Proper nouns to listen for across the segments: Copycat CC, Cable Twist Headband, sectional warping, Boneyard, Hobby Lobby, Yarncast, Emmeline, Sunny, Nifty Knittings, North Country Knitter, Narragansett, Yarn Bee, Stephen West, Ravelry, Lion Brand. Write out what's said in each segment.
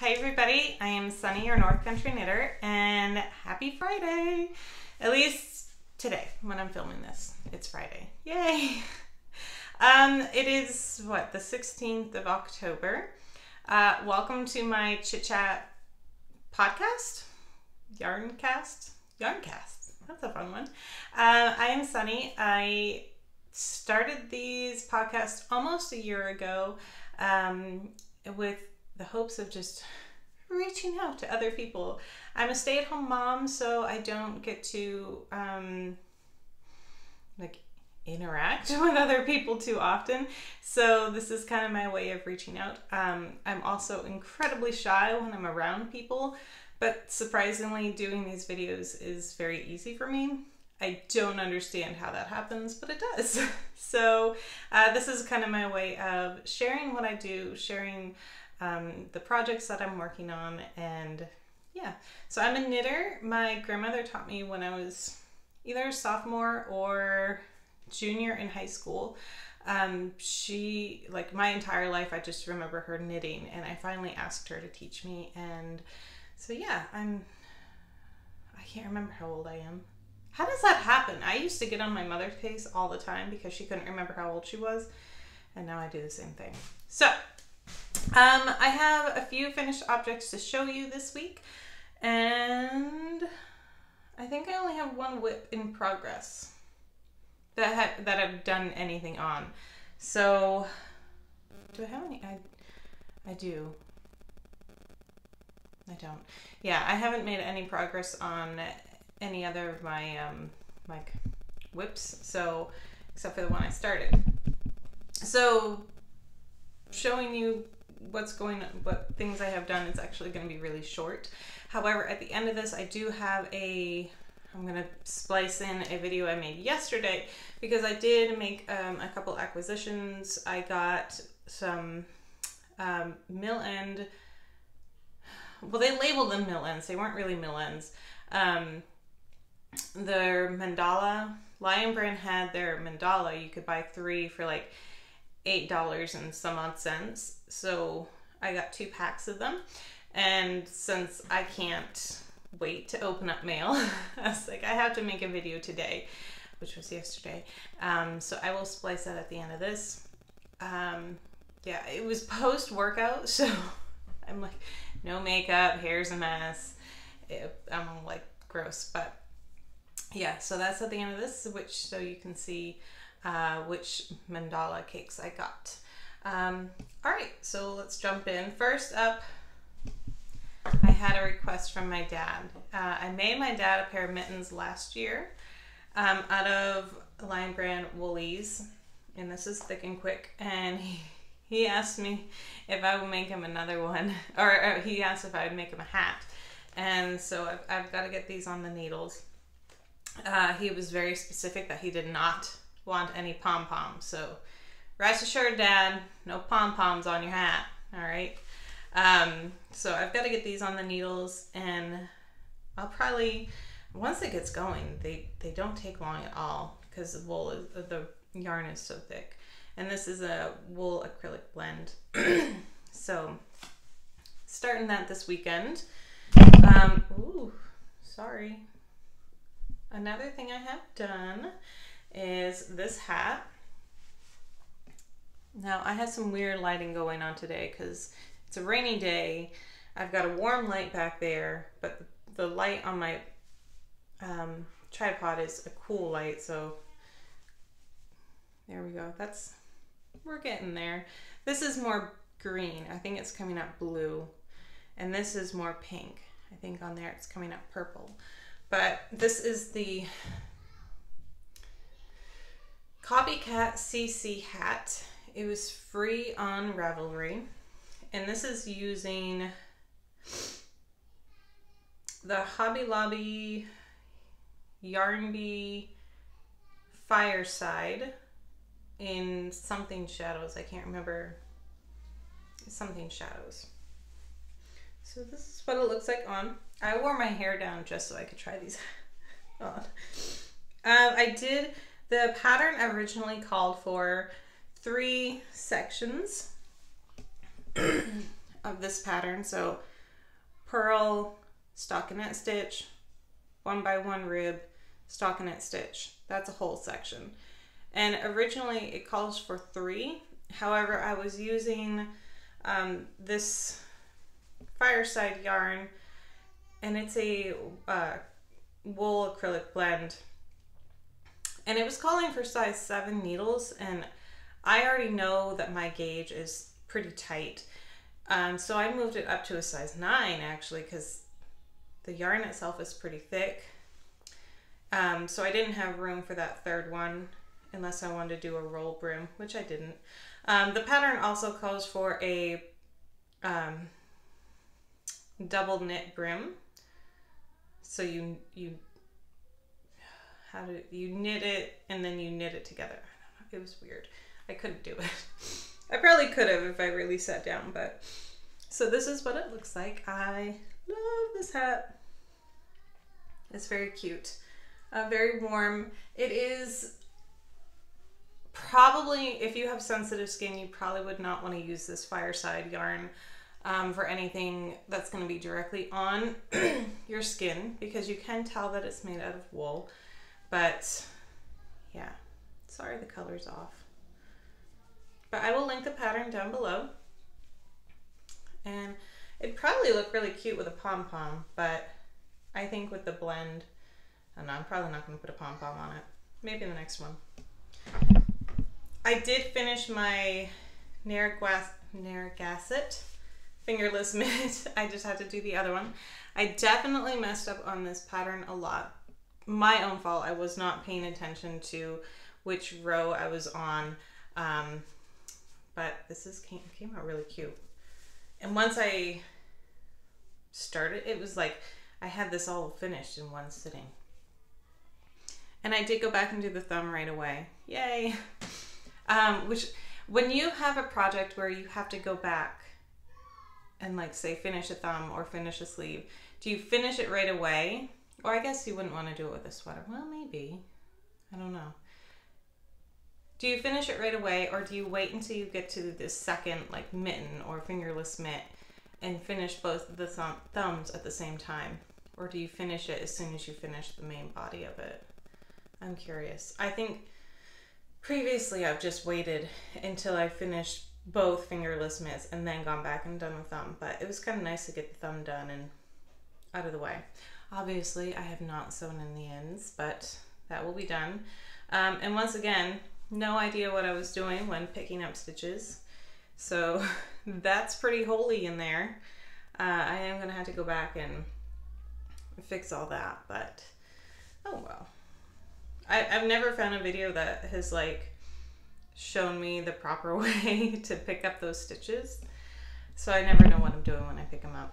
Hi everybody, I am Sunny, your North Country Knitter, and happy Friday! At least today, when I'm filming this, it's Friday. Yay! It is, what, the 16th of October. Welcome to my Chit Chat podcast, Yarncast, that's a fun one. I am Sunny. I started these podcasts almost a year ago with the hopes of just reaching out to other people. I'm a stay-at-home mom, so I don't get to interact with other people too often. So this is kind of my way of reaching out. I'm also incredibly shy when I'm around people, but surprisingly doing these videos is very easy for me. I don't understand how that happens, but it does. So this is kind of my way of sharing what I do, sharing the projects that I'm working on, and yeah. So I'm a knitter. My grandmother taught me when I was either a sophomore or junior in high school. She, like, my entire life, I just remember her knitting, and I finally asked her to teach me, and so yeah, I can't remember how old I am. How does that happen? I used to get on my mother's case all the time because she couldn't remember how old she was, and now I do the same thing. So I have a few finished objects to show you this week, and I think I only have one whip in progress that I've done anything on. So do I have any? I do. I don't. Yeah, I haven't made any progress on any other of my whips. So except for the one I started. So showing you what's going on, what things I have done, it's actually going to be really short. However, at the end of this, I do have I'm going to splice in a video I made yesterday because I did make a couple acquisitions. I got some mill end, well, they labeled them mill ends. They weren't really mill ends. Their mandala, Lion Brand had their mandala. You could buy 3 for like $8 and some odd cents. So I got 2 packs of them, and since I can't wait to open up mail, I was like, I have to make a video today, which was yesterday. So I will splice that at the end of this. Yeah, it was post-workout, so I'm like, no makeup, hair's a mess. I'm like, gross, but yeah, so that's at the end of this, which, so you can see which mandala cakes I got. All right, so let's jump in. First up, I had a request from my dad. I made my dad a pair of mittens last year out of Lion Brand Woolies, and this is thick and quick, and he asked me if I would make him another one, or he asked if I would make him a hat, and so I've got to get these on the needles. He was very specific that he did not want any pom-poms, so rest assured, Dad, no pom-poms on your hat. All right, so I've got to get these on the needles, and I'll probably, once it gets going, they don't take long at all because the wool is, the yarn is so thick, and this is a wool acrylic blend. So starting that this weekend. Ooh, sorry. Another thing I have done is this hat. Now, I had some weird lighting going on today because it's a rainy day. I've got a warm light back there, but the light on my tripod is a cool light, so there we go. That's, we're getting there. This is more green. I think it's coming up blue, and this is more pink. I think on there it's coming up purple, but this is the Copycat CC hat. It was free on Ravelry, and this is using the Hobby Lobby Yarn Bee Fireside in something shadows. I can't remember. Something shadows. So this is what it looks like on. I wore my hair down just so I could try these on. I did. The pattern originally called for 3 sections of this pattern. So purl, stockinette stitch, 1 by 1 rib, stockinette stitch. That's a whole section. And originally it calls for 3. However, I was using this Fireside yarn, and it's a wool acrylic blend, and it was calling for size 7 needles, and I already know that my gauge is pretty tight, so I moved it up to a size 9 actually, because the yarn itself is pretty thick, so I didn't have room for that third one unless I wanted to do a roll brim, which I didn't. The pattern also calls for a double knit brim, so you knit it and then you knit it together. I don't know, it was weird. I couldn't do it. I probably could have if I really sat down, but so this is what it looks like. I love this hat. It's very cute, very warm. It is probably, if you have sensitive skin, you probably would not want to use this Fireside yarn for anything that's going to be directly on your skin, because you can tell that it's made out of wool. But yeah, sorry the color's off, but I will link the pattern down below, and it'd probably look really cute with a pom-pom, but I think with the blend, I don't know, I'm probably not going to put a pom-pom on it. Maybe the next one. I did finish my Narragansett Fingerless Mitt. I just had to do the other one. I definitely messed up on this pattern a lot. My own fault. I was not paying attention to which row I was on, but this came out really cute. And once I started, it was like I had this all finished in one sitting. And I did go back and do the thumb right away. Yay! Which, when you have a project where you have to go back and, like, say finish a thumb or finish a sleeve, do you finish it right away? Or I guess you wouldn't want to do it with a sweater. Well, maybe. I don't know. Do you finish it right away, or do you wait until you get to the second, like, mitten or fingerless mitt and finish both of the thumbs at the same time? Or do you finish it as soon as you finish the main body of it? I'm curious. I think previously I've just waited until I finished both fingerless mitts and then gone back and done the thumb, but it was kind of nice to get the thumb done and out of the way. Obviously I have not sewn in the ends, but that will be done. And once again, no idea what I was doing when picking up stitches, so that's pretty holy in there. I am going to have to go back and fix all that, but oh well. I've never found a video that has, like, shown me the proper way to pick up those stitches, so I never know what I'm doing when I pick them up.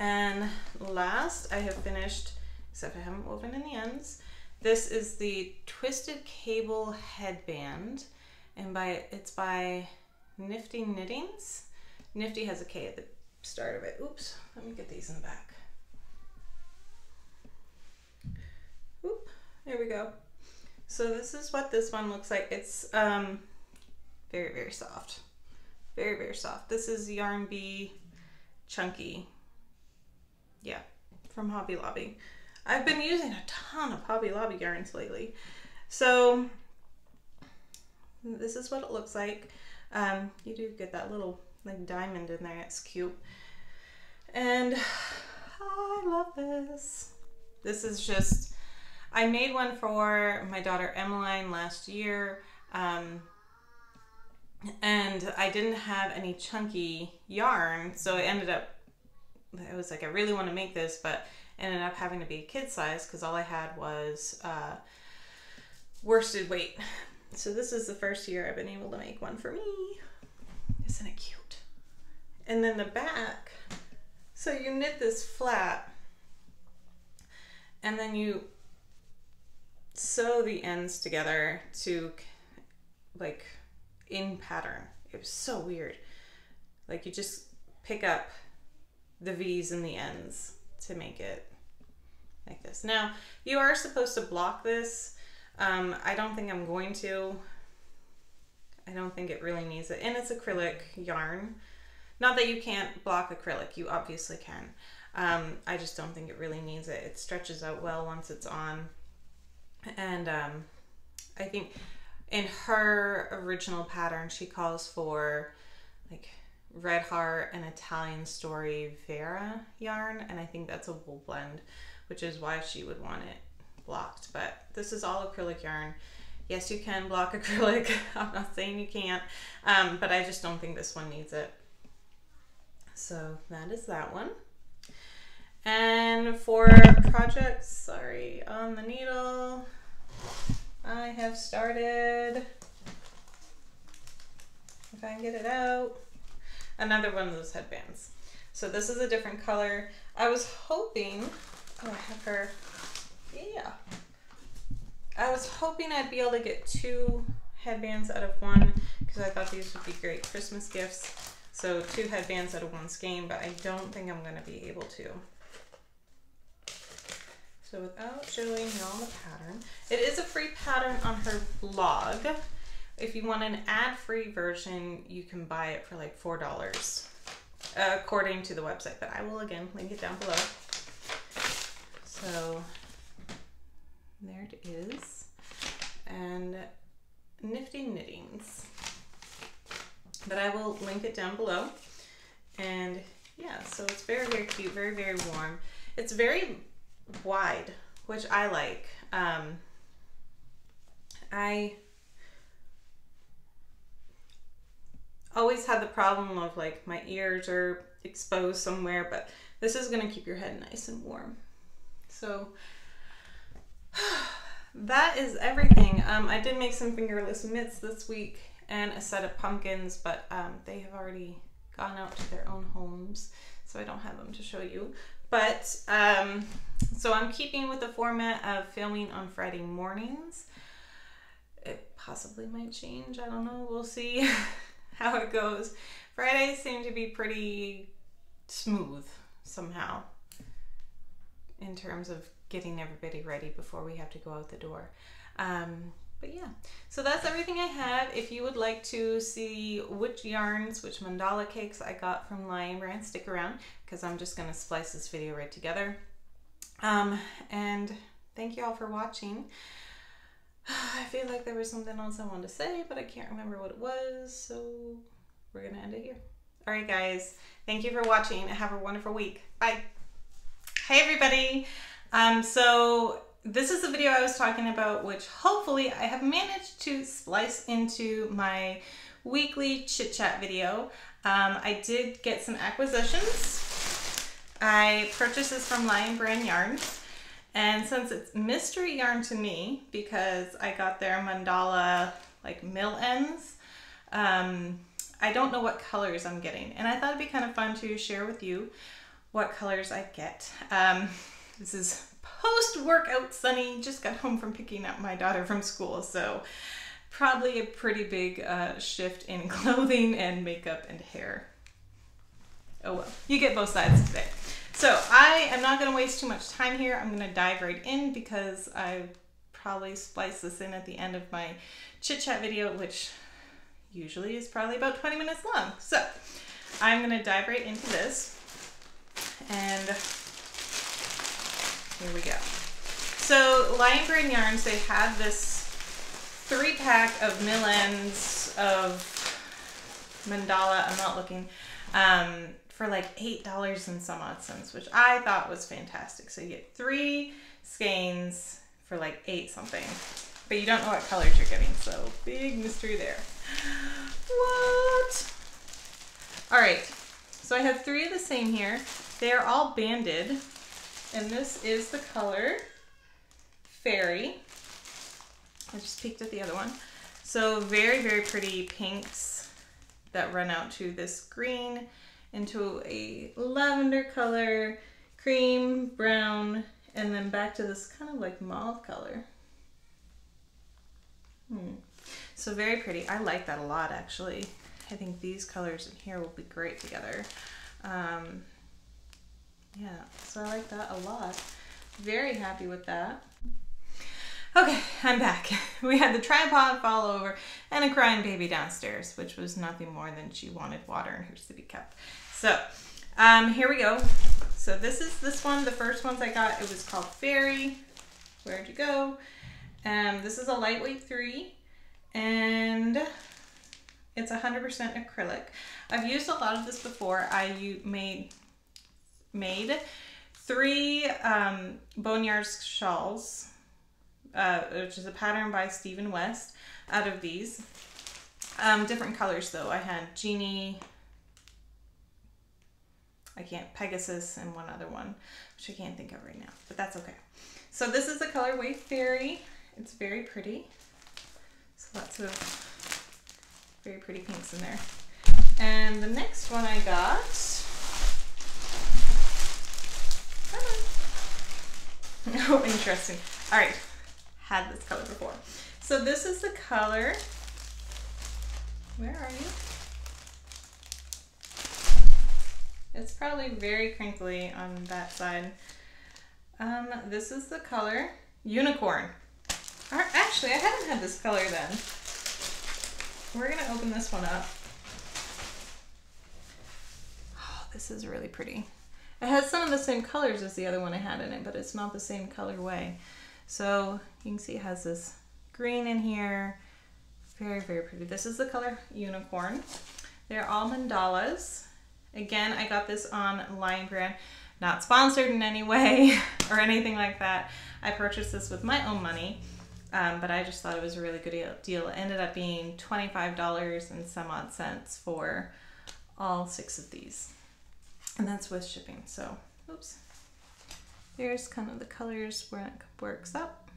And last, I have finished, except I haven't woven in the ends, this is the Twisted Cable Headband, and it's by Nifty Knittings. Nifty has a K at the start of it. Oops, let me get these in the back. Oop. There we go. So this is what this one looks like. It's very, very soft. Very, very soft. This is Yarn Bee Chunky. Yeah, from Hobby Lobby. I've been using a ton of Hobby Lobby yarns lately. So this is what it looks like. You do get that little, like, diamond in there. It's cute. And I love this. This is just... I made one for my daughter Emmeline last year, and I didn't have any chunky yarn, so I was like, I really want to make this, but ended up having to be kid size because all I had was worsted weight. So this is the first year I've been able to make one for me. Isn't it cute? And then the back, so you knit this flat, and then you sew the ends together to, like, in pattern. It was so weird. Like, you just pick up the V's and the ends to make it like this. Now, you are supposed to block this. I don't think I'm going to. I don't think it really needs it. And it's acrylic yarn, Not that you can't block acrylic, you obviously can. I just don't think it really needs it. It stretches out well once it's on. And I think in her original pattern, she calls for like Red Heart and Italian Story Vera yarn, and I think that's a wool blend, which is why she would want it blocked. But this is all acrylic yarn. Yes, you can block acrylic. I'm not saying you can't, but I just don't think this one needs it. So that is that one. And for projects, sorry, on the needle, I have started, if I can get it out, another one of those headbands. So this is a different color. I was hoping, oh, I have her, yeah. I was hoping I'd be able to get two headbands out of one because I thought these would be great Christmas gifts. So two headbands out of one skein, but I don't think I'm gonna be able to. So without showing y'all the pattern, it is a free pattern on her blog. If you want an ad-free version, you can buy it for like $4 according to the website, but I will again link it down below. So there it is. And Nifty Knittings, but I will link it down below. And yeah, so it's very, very cute, very, very warm. It's very wide, which I like. I always had the problem of like my ears are exposed somewhere, but this is gonna keep your head nice and warm. So that is everything. I did make some fingerless mitts this week and a set of pumpkins, but they have already gone out to their own homes, so I don't have them to show you. But so I'm keeping with the format of filming on Friday mornings. It possibly might change, I don't know, we'll see how it goes. Fridays seem to be pretty smooth somehow in terms of getting everybody ready before we have to go out the door. But yeah, so that's everything I have. If you would like to see which yarns, which mandala cakes I got from Lion Brand, stick around because I'm just going to splice this video right together. And thank you all for watching. I feel like there was something else I wanted to say, but I can't remember what it was, so we're going to end it here. All right, guys, thank you for watching and have a wonderful week. Bye. Hey, everybody. So this is the video I was talking about, which hopefully I have managed to splice into my weekly chit chat video. I did get some acquisitions. I purchased this from Lion Brand Yarns, and since it's mystery yarn to me because I got their mandala like mill ends, I don't know what colors I'm getting, and I thought it'd be kind of fun to share with you what colors I get. This is post-workout Sunny. Just got home from picking up my daughter from school, so probably a pretty big shift in clothing and makeup and hair. Oh well, you get both sides today. So I am not going to waste too much time here. I'm going to dive right in because I probably splice this in at the end of my chit chat video, which usually is probably about 20 minutes long. So I'm going to dive right into this, and here we go. So Lion Brand Yarns, they had this 3-pack of mill ends of mandala, I'm not looking, for like $8 and some odd cents, which I thought was fantastic. So you get 3 skeins for like 8 something, but you don't know what colors you're getting, so big mystery there. What? All right, so I have 3 of the same here. They are all banded. And this is the color Fairy. I just peeked at the other one. So very, very pretty pinks that run out to this green, into a lavender color, cream, brown, and then back to this kind of like mauve color. So very pretty. I like that a lot, actually. I think these colors in here will be great together. Yeah, so I like that a lot. Very happy with that. Okay, I'm back. We had the tripod fall over and a crying baby downstairs, which was nothing more than she wanted water in her sippy cup. So here we go. So this is this one, the first ones I got. It was called Fairy. Where'd you go? This is a lightweight 3 and it's 100% acrylic. I've used a lot of this before. I made 3 Boneyard shawls, which is a pattern by Stephen West, out of these. Different colors though. I had Genie, Pegasus, and one other one, which I can't think of right now, but that's okay. So this is the colorway Fairy. It's very pretty. So lots of very pretty pinks in there. And the next one I got, oh, interesting. All right, had this color before. So this is the color, where are you? It's probably very crinkly on that side. This is the color Unicorn. Actually, I haven't had this color then. We're gonna open this one up. Oh, this is really pretty. It has some of the same colors as the other one I had in it, but it's not the same colorway. So you can see it has this green in here. Very, very pretty. This is the color Unicorn. They're all mandalas. Again, I got this on Lion Brand, not sponsored in any way or anything like that. I purchased this with my own money, but I just thought it was a really good deal. It ended up being $25 and some odd cents for all 6 of these. And that's with shipping, so, oops. There's kind of the colors where it works up.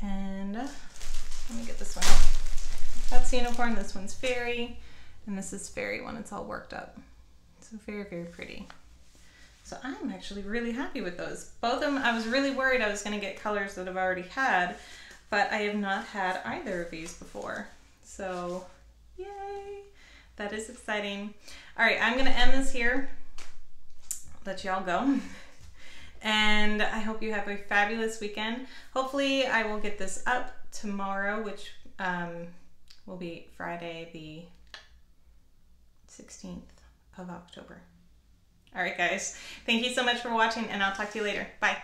And let me get this one out. That's the Unicorn, this one's Fairy. And this is Fairy when it's all worked up. So very, very pretty. So I'm actually really happy with those. Both of them, I was really worried I was gonna get colors that I've already had, but I have not had either of these before. So yay, that is exciting. All right, I'm gonna end this here, let y'all go. And I hope you have a fabulous weekend. Hopefully I will get this up tomorrow, which will be Friday the 16th of October. All right, guys. Thank you so much for watching, and I'll talk to you later. Bye.